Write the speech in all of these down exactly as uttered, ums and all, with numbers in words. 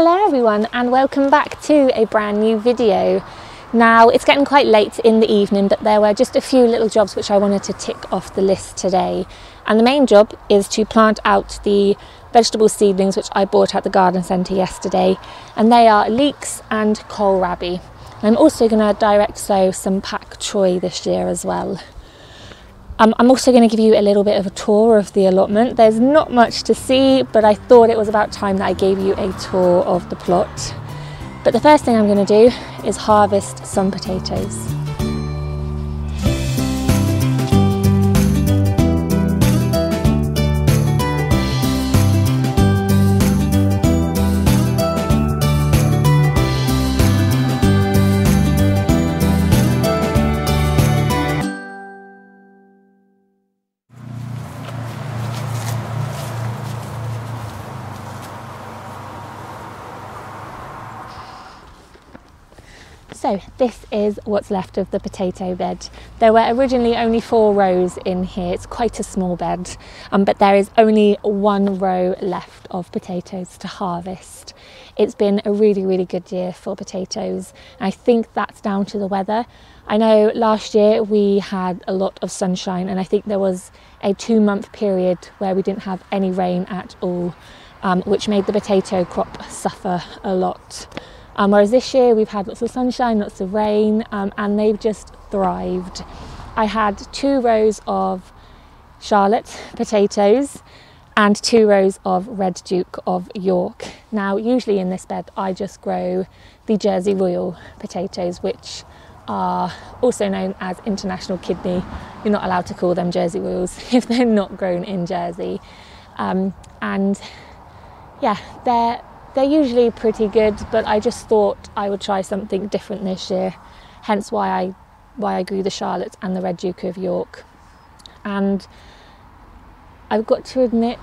Hello everyone and welcome back to a brand new video. Now it's getting quite late in the evening, but there were just a few little jobs which I wanted to tick off the list today. And the main job is to plant out the vegetable seedlings which I bought at the garden centre yesterday, and they are leeks and kohlrabi. I'm also going to direct sow some pak choi this year as well. Um, I'm also going to give you a little bit of a tour of the allotment. There's not much to see, but I thought it was about time that I gave you a tour of the plot. But the first thing I'm going to do is harvest some potatoes. So this is what's left of the potato bed. There were originally only four rows in here. It's quite a small bed, um, but there is only one row left of potatoes to harvest. It's been a really, really good year for potatoes. I think that's down to the weather. I know last year we had a lot of sunshine, and I think there was a two month period where we didn't have any rain at all, um, which made the potato crop suffer a lot. Um, whereas this year we've had lots of sunshine, lots of rain, um, and they've just thrived. I had two rows of Charlotte potatoes and two rows of Red Duke of York. Now, usually in this bed, I just grow the Jersey Royal potatoes, which are also known as international kidney. You're not allowed to call them Jersey Royals if they're not grown in Jersey. Um, and yeah, they're They're usually pretty good, but I just thought I would try something different this year, hence why I why I grew the Charlotte and the Red Duke of York. And I've got to admit,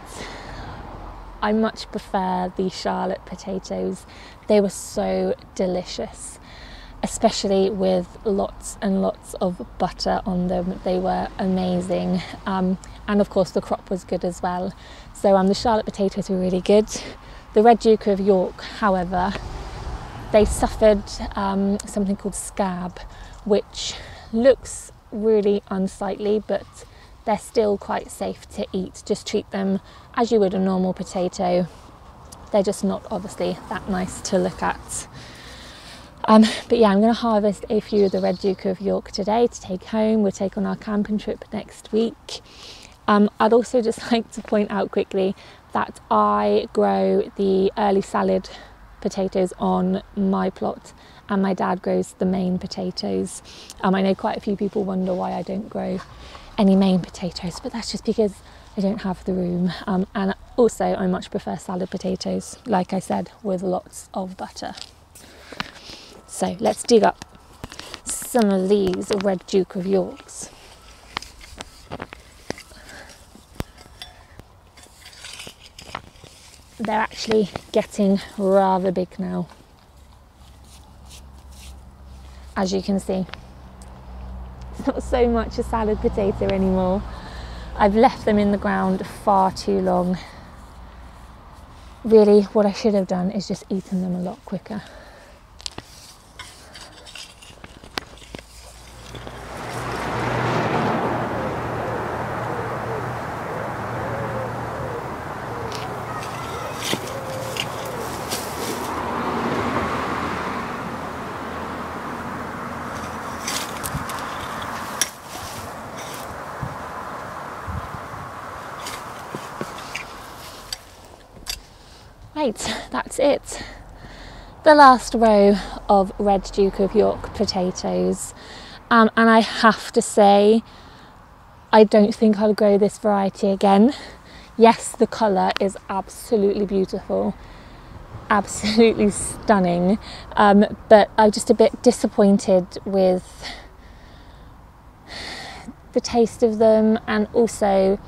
I much prefer the Charlotte potatoes. They were so delicious, especially with lots and lots of butter on them. They were amazing, um, and of course the crop was good as well. So um, the Charlotte potatoes were really good. The Red Duke of York, however, they suffered um, something called scab, which looks really unsightly, but they're still quite safe to eat. Just treat them as you would a normal potato. They're just not obviously that nice to look at. Um, but yeah, I'm going to harvest a few of the Red Duke of York today to take home. We'll take on our camping trip next week. Um, I'd also just like to point out quickly that I grow the early salad potatoes on my plot, and my dad grows the main potatoes. Um, I know quite a few people wonder why I don't grow any main potatoes, but that's just because I don't have the room. Um, and also I much prefer salad potatoes, like I said, with lots of butter. So let's dig up some of these Red Duke of Yorks. They're actually getting rather big now, as you can see. It's not so much a salad potato anymore. I've left them in the ground far too long. Really, what I should have done is just eaten them a lot quicker. That's it. The last row of Red Duke of York potatoes, um, and I have to say, I don't think I'll grow this variety again. Yes, the colour is absolutely beautiful, absolutely stunning, um, but I'm just a bit disappointed with the taste of them, and also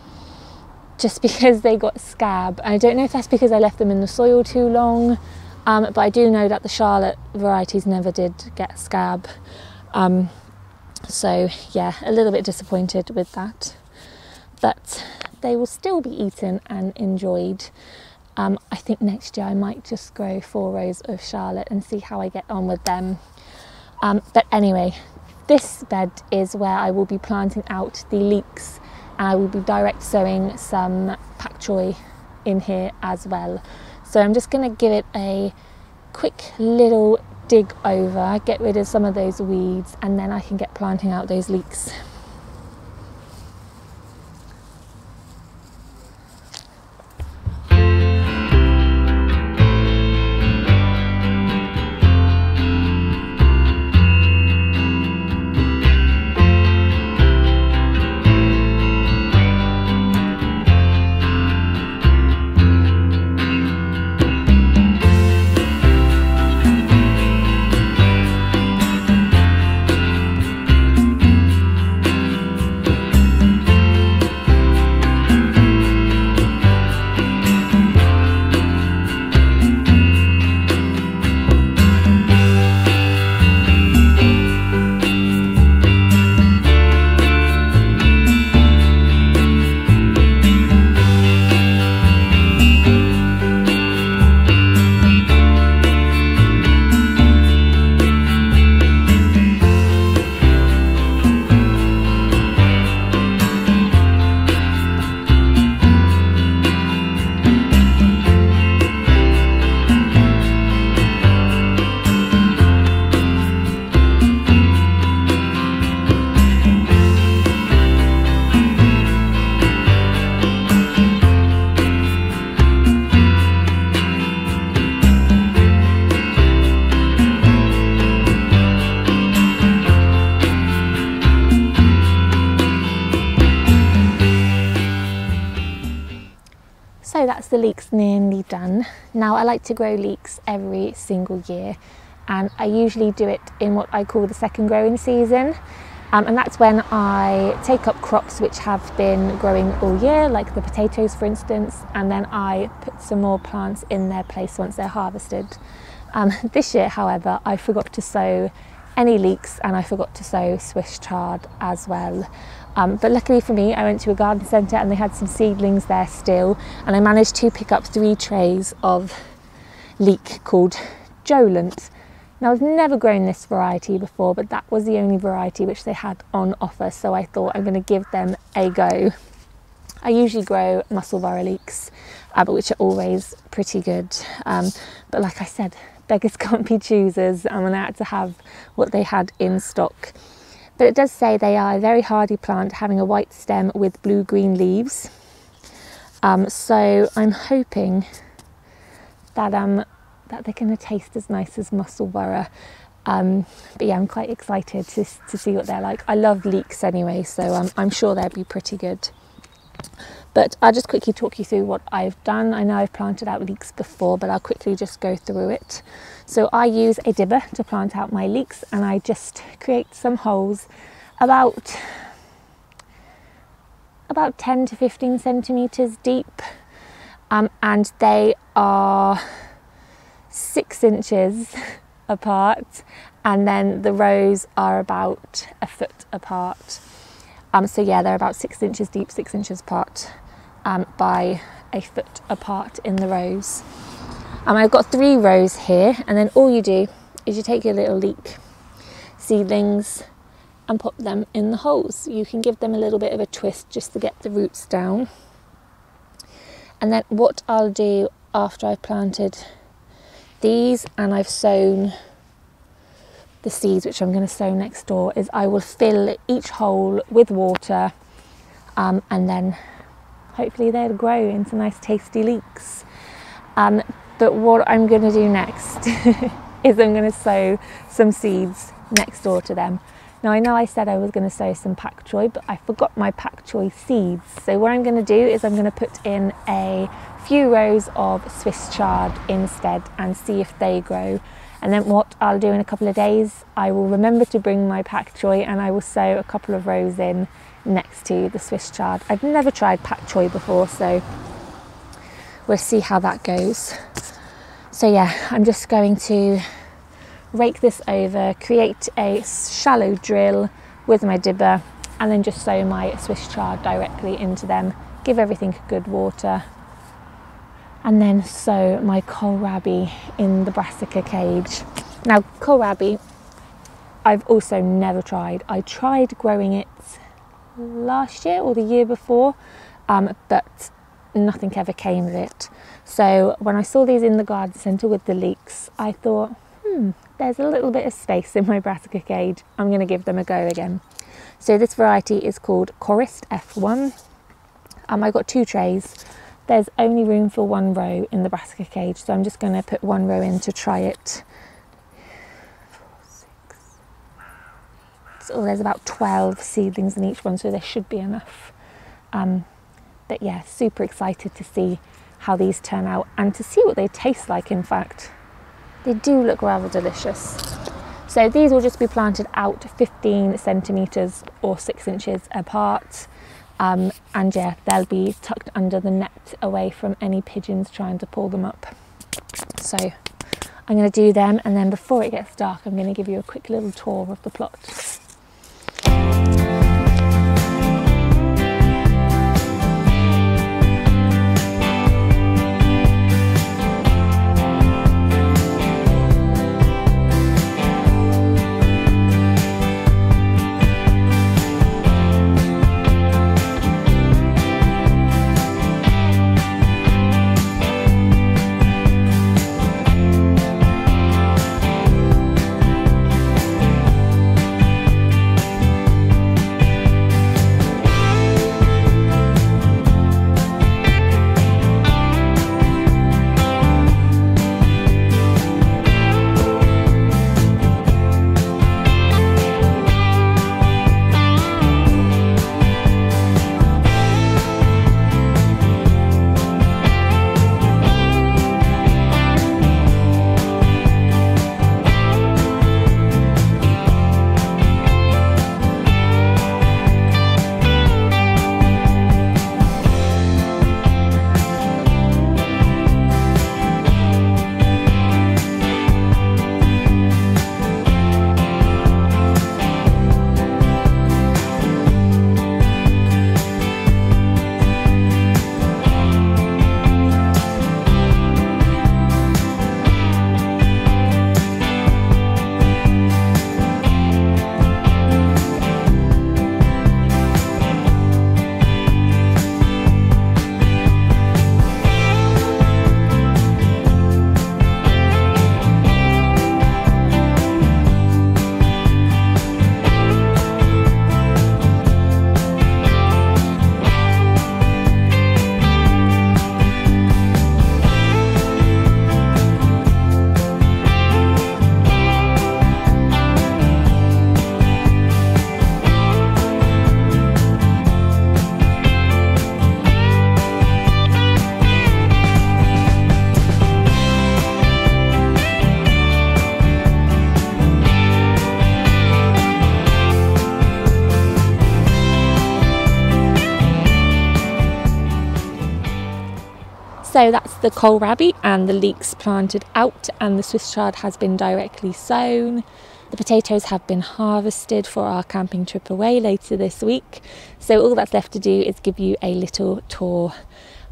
just because they got scab. I don't know if that's because I left them in the soil too long, um, but I do know that the Charlotte varieties never did get scab. Um, so yeah, a little bit disappointed with that, but they will still be eaten and enjoyed. Um, I think next year I might just grow four rows of Charlotte and see how I get on with them. Um, but anyway, this bed is where I will be planting out the leeks, and I will be direct sowing some pak choi in here as well. So I'm just going to give it a quick little dig over, get rid of some of those weeds, and then I can get planting out those leeks. So that's the leeks nearly done. Now I like to grow leeks every single year, and I usually do it in what I call the second growing season, um, and that's when I take up crops which have been growing all year, like the potatoes for instance, and then I put some more plants in their place once they're harvested. Um, this year however I forgot to sow any leeks, and I forgot to sow Swiss chard as well. Um, but luckily for me, I went to a garden centre and they had some seedlings there still, and I managed to pick up three trays of leek called Jolent. Now I've never grown this variety before, but that was the only variety which they had on offer, so I thought I'm going to give them a go. I usually grow Musselvara leeks, uh, but which are always pretty good, um, but like I said, beggars can't be choosers, and I had to have what they had in stock. But it does say they are a very hardy plant, having a white stem with blue-green leaves. Um, so I'm hoping that um that they're going to taste as nice as Musselburgh. Um, but yeah, I'm quite excited to, to see what they're like. I love leeks anyway, so um, I'm sure they'll be pretty good. But I'll just quickly talk you through what I've done. I know I've planted out leeks before, but I'll quickly just go through it. So I use a dibber to plant out my leeks, and I just create some holes about, about ten to fifteen centimetres deep, um, and they are six inches apart, and then the rows are about a foot apart. Um, so yeah, they're about six inches deep, six inches apart, um, by a foot apart in the rows. Um, I've got three rows here, and then all you do is you take your little leek seedlings and pop them in the holes. You can give them a little bit of a twist just to get the roots down. And then what I'll do after I've planted these and I've sown the seeds which I'm going to sow next door is I will fill each hole with water, um, and then hopefully they'll grow into nice tasty leeks. Um, But what I'm going to do next is I'm going to sow some seeds next door to them. Now I know I said I was going to sow some pak choi, but I forgot my pak choi seeds. So what I'm going to do is I'm going to put in a few rows of Swiss chard instead and see if they grow. And then what I'll do in a couple of days, I will remember to bring my pak choi and I will sow a couple of rows in next to the Swiss chard. I've never tried pak choi before, so we'll see how that goes. So yeah, I'm just going to rake this over, create a shallow drill with my dibber, and then just sow my Swiss chard directly into them, give everything a good water, and then sow my kohlrabi in the brassica cage. Now, kohlrabi, I've also never tried. I tried growing it last year or the year before, um, but nothing ever came of it. So when I saw these in the garden centre with the leeks, I thought, hmm, there's a little bit of space in my brassica cage. I'm going to give them a go again. So this variety is called Chorist F one. Um, I got two trays. There's only room for one row in the brassica cage, so I'm just going to put one row in to try it. So there's about twelve seedlings in each one, so there should be enough. Um, but yeah, super excited to see how these turn out and to see what they taste like, in fact. They do look rather delicious. So these will just be planted out fifteen centimetres or six inches apart. Um, and yeah, they'll be tucked under the net away from any pigeons trying to pull them up. So I'm going to do them, and then before it gets dark I'm going to give you a quick little tour of the plot. So that's the kohlrabi and the leeks planted out, and the Swiss chard has been directly sown. The potatoes have been harvested for our camping trip away later this week. So all that's left to do is give you a little tour.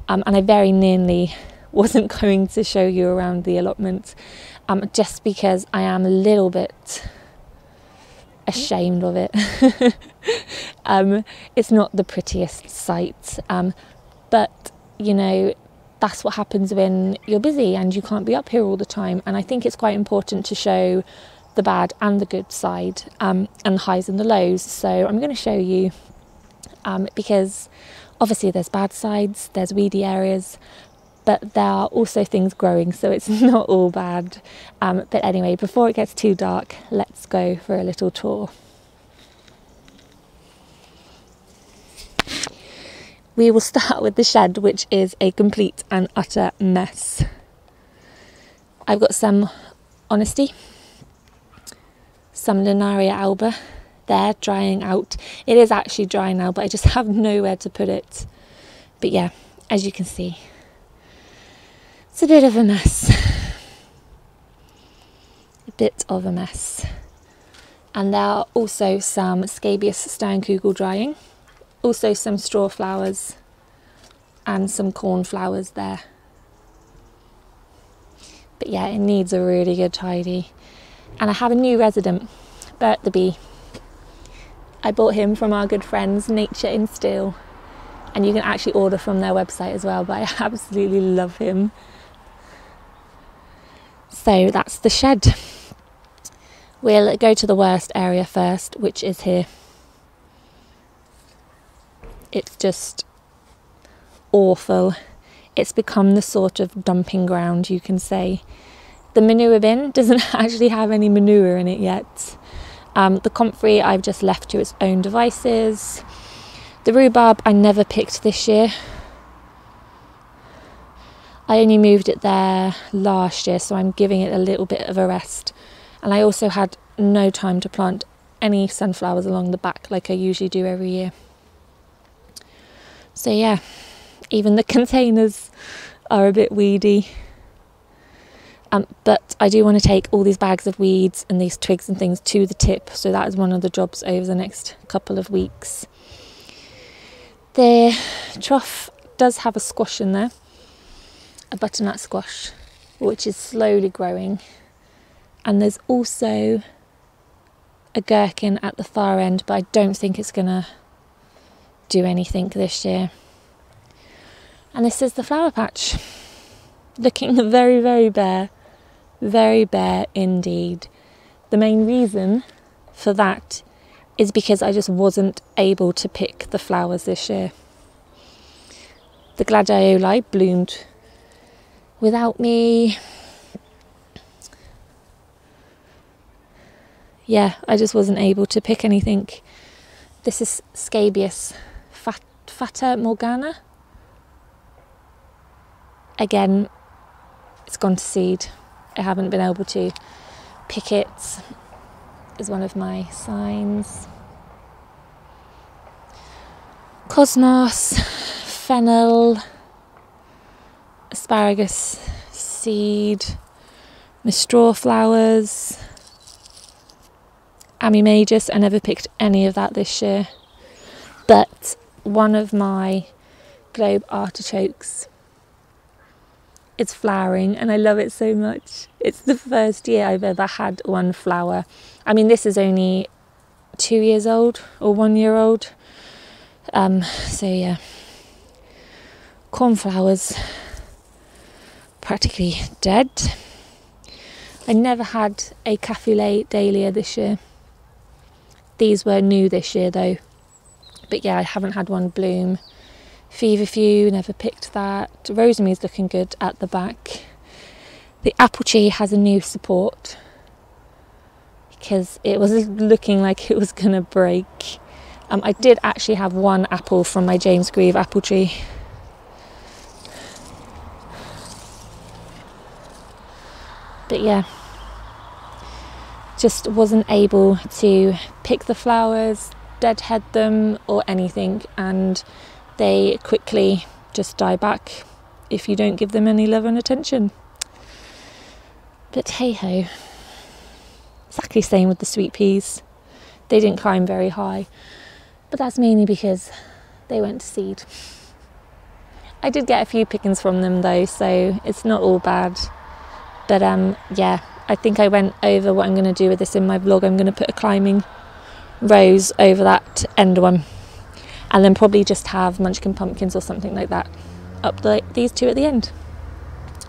Um, and I very nearly wasn't going to show you around the allotment, um, just because I am a little bit ashamed of it. um, it's not the prettiest sight, um, but you know, that's what happens when you're busy and you can't be up here all the time. And I think it's quite important to show the bad and the good side, um, and the highs and the lows. So I'm going to show you, um, because obviously there's bad sides, there's weedy areas, but there are also things growing, so it's not all bad. Um, but anyway, before it gets too dark, let's go for a little tour. We will start with the shed, which is a complete and utter mess. I've got some honesty, some Lunaria Alba there drying out. It is actually dry now, but I just have nowhere to put it. But yeah, as you can see, it's a bit of a mess. A bit of a mess. And there are also some Scabious Steinkugel drying. Also some straw flowers and some corn flowers there. But yeah, it needs a really good tidy. And I have a new resident, Bert the Bee. I bought him from our good friends Nature in Steel, and you can actually order from their website as well, but I absolutely love him. So that's the shed. We'll go to the worst area first, which is here. It's just awful. It's become the sort of dumping ground, you can say. The manure bin doesn't actually have any manure in it yet. Um, the comfrey I've just left to its own devices. The rhubarb I never picked this year. I only moved it there last year, so I'm giving it a little bit of a rest. And I also had no time to plant any sunflowers along the back like I usually do every year. So yeah, even the containers are a bit weedy. Um, but I do want to take all these bags of weeds and these twigs and things to the tip, so that is one of the jobs over the next couple of weeks. The trough does have a squash in there, a butternut squash, which is slowly growing, and there's also a gherkin at the far end, but I don't think it's gonna do anything this year. And this is the flower patch, looking very, very bare, very bare indeed. The main reason for that is because I just wasn't able to pick the flowers this year. The gladioli bloomed without me. Yeah, I just wasn't able to pick anything. This is Scabious Fata Morgana. Again, it's gone to seed. I haven't been able to pick it. Is one of my signs. Cosmos, fennel, asparagus seed, Mistraw flowers, Amimagus. I never picked any of that this year, but one of my globe artichokes, it's flowering and I love it so much. It's the first year I've ever had one flower. I mean, this is only two years old or one year old. Um, so yeah, cornflowers, practically dead. I never had a caffeulae dahlia this year. These were new this year though. But yeah, I haven't had one bloom. Feverfew, never picked that. Rosemary's looking good at the back. The apple tree has a new support because it was looking like it was gonna break. Um, I did actually have one apple from my James Grieve apple tree. But yeah, just wasn't able to pick the flowers, deadhead them or anything, and they quickly just die back if you don't give them any love and attention. But hey ho, exactly the same with the sweet peas. They didn't climb very high, but that's mainly because they went to seed. I did get a few pickings from them though, so it's not all bad. But um, yeah, I think I went over what I'm going to do with this in my vlog. I'm going to put a climbing rose over that end one, and then probably just have munchkin pumpkins or something like that up the, these two at the end,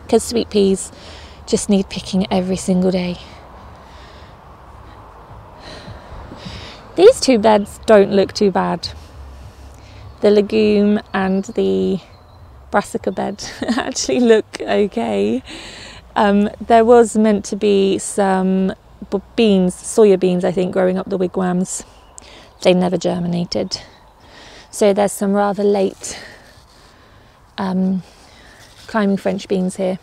because sweet peas just need picking every single day. These two beds don't look too bad. The legume and the brassica bed actually look okay. Um, there was meant to be some beans, soya beans I think, growing up the wigwams. They never germinated. So there's some rather late um, climbing French beans here.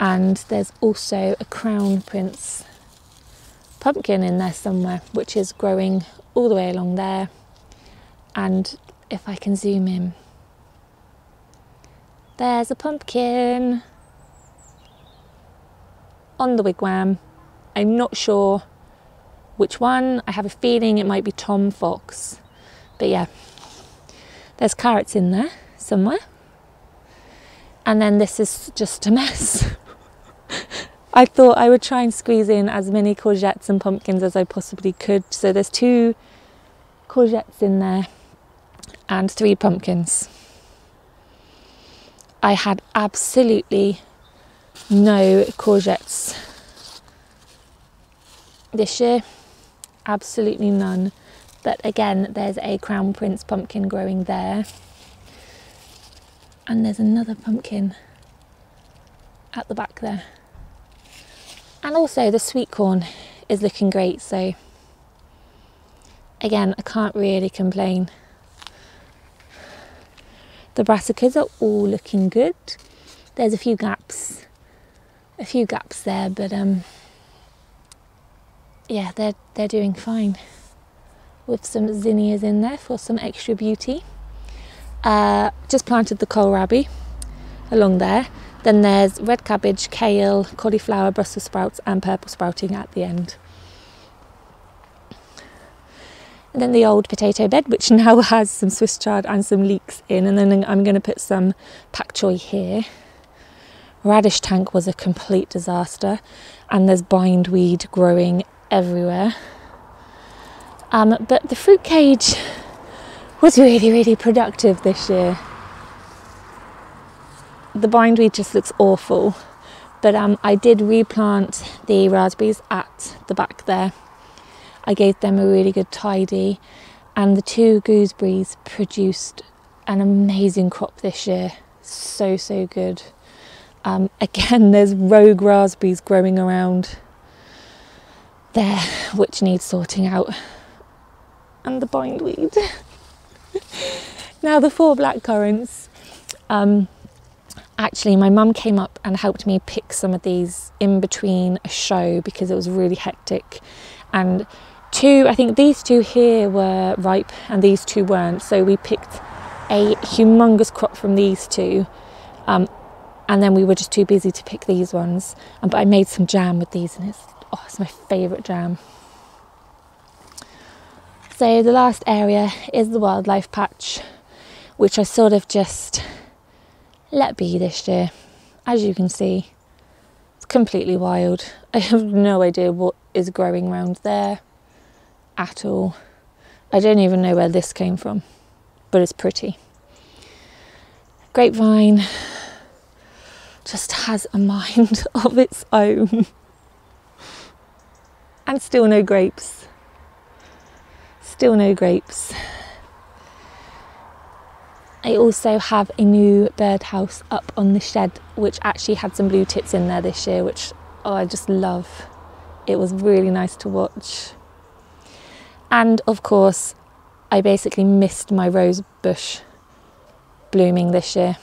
And there's also a Crown Prince pumpkin in there somewhere, which is growing all the way along there. And if I can zoom in, there's a pumpkin on the wigwam. I'm not sure which one. I have a feeling it might be Tom Fox. But yeah, there's carrots in there somewhere. And then this is just a mess. I thought I would try and squeeze in as many courgettes and pumpkins as I possibly could. So there's two courgettes in there and three pumpkins. I had absolutely no courgettes this year, absolutely none. But again, there's a Crown Prince pumpkin growing there. And there's another pumpkin at the back there. And also the sweet corn is looking great. So again, I can't really complain. The brassicas are all looking good. There's a few gaps, a few gaps there, but um, yeah, they're, they're doing fine. With some zinnias in there for some extra beauty. Uh, just planted the kohlrabi along there. Then there's red cabbage, kale, cauliflower, Brussels sprouts and purple sprouting at the end. And then the old potato bed, which now has some Swiss chard and some leeks in. And then I'm going to put some pak choy here. Radish tank was a complete disaster. And there's bindweed growing everywhere. Um, but the fruit cage was really, really productive this year. The bindweed just looks awful, but um, I did replant the raspberries at the back there. I gave them a really good tidy, and the two gooseberries produced an amazing crop this year. So, so good. Um, again, there's rogue raspberries growing around there, which needs sorting out. And the bindweed. Now the four blackcurrants. Um, actually, my mum came up and helped me pick some of these in between a show because it was really hectic. And two, I think these two here were ripe and these two weren't. So we picked a humongous crop from these two. Um, and then we were just too busy to pick these ones. Um, but I made some jam with these and it's, oh, it's my favourite jam. So the last area is the wildlife patch, which I sort of just let be this year. As you can see, it's completely wild. I have no idea what is growing around there at all. I don't even know where this came from, but it's pretty. Grapevine just has a mind of its own. And still no grapes. Still no grapes. I also have a new birdhouse up on the shed, which actually had some blue tits in there this year, which oh, I just love. It was really nice to watch. And of course, I basically missed my rose bush blooming this year,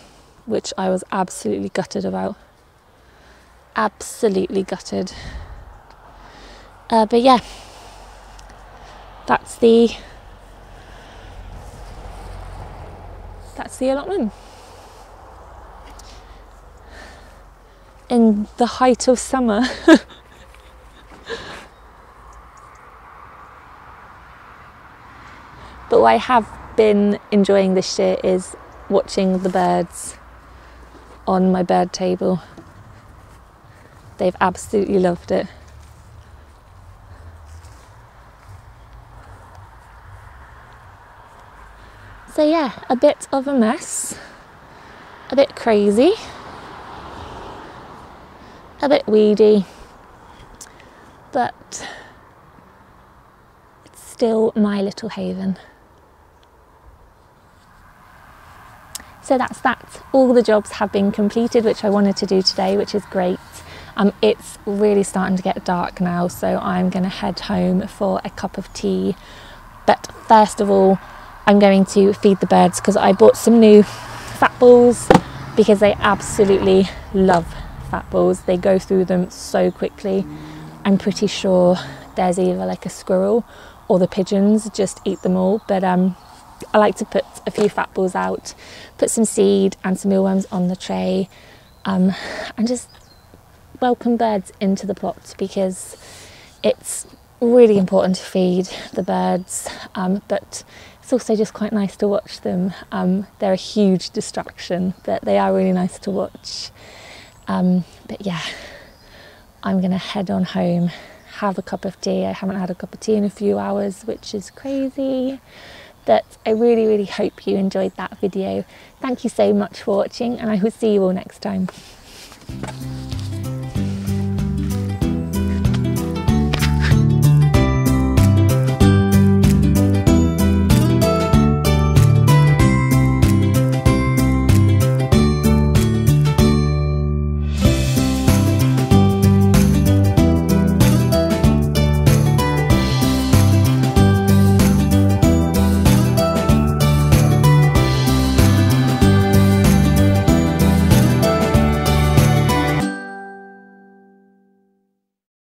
which I was absolutely gutted about. Absolutely gutted. Uh, but yeah. That's the, that's the allotment. In the height of summer. But what I have been enjoying this year is watching the birds on my bird table. They've absolutely loved it. So yeah, a bit of a mess, a bit crazy, a bit weedy, but it's still my little haven. So that's that. All the jobs have been completed, which I wanted to do today, which is great. Um, it's really starting to get dark now, so I'm going to head home for a cup of tea. But first of all, I'm going to feed the birds because I bought some new fat balls because they absolutely love fat balls. They go through them so quickly. I'm pretty sure there's either like a squirrel or the pigeons just eat them all. But um, I like to put a few fat balls out, put some seed and some mealworms on the tray, um, and just welcome birds into the plot because it's really important to feed the birds. Um, but it's also just quite nice to watch them. Um, they're a huge distraction, but they are really nice to watch. Um, but yeah, I'm going to head on home, have a cup of tea. I haven't had a cup of tea in a few hours, which is crazy. But I really, really hope you enjoyed that video. Thank you so much for watching, and I will see you all next time.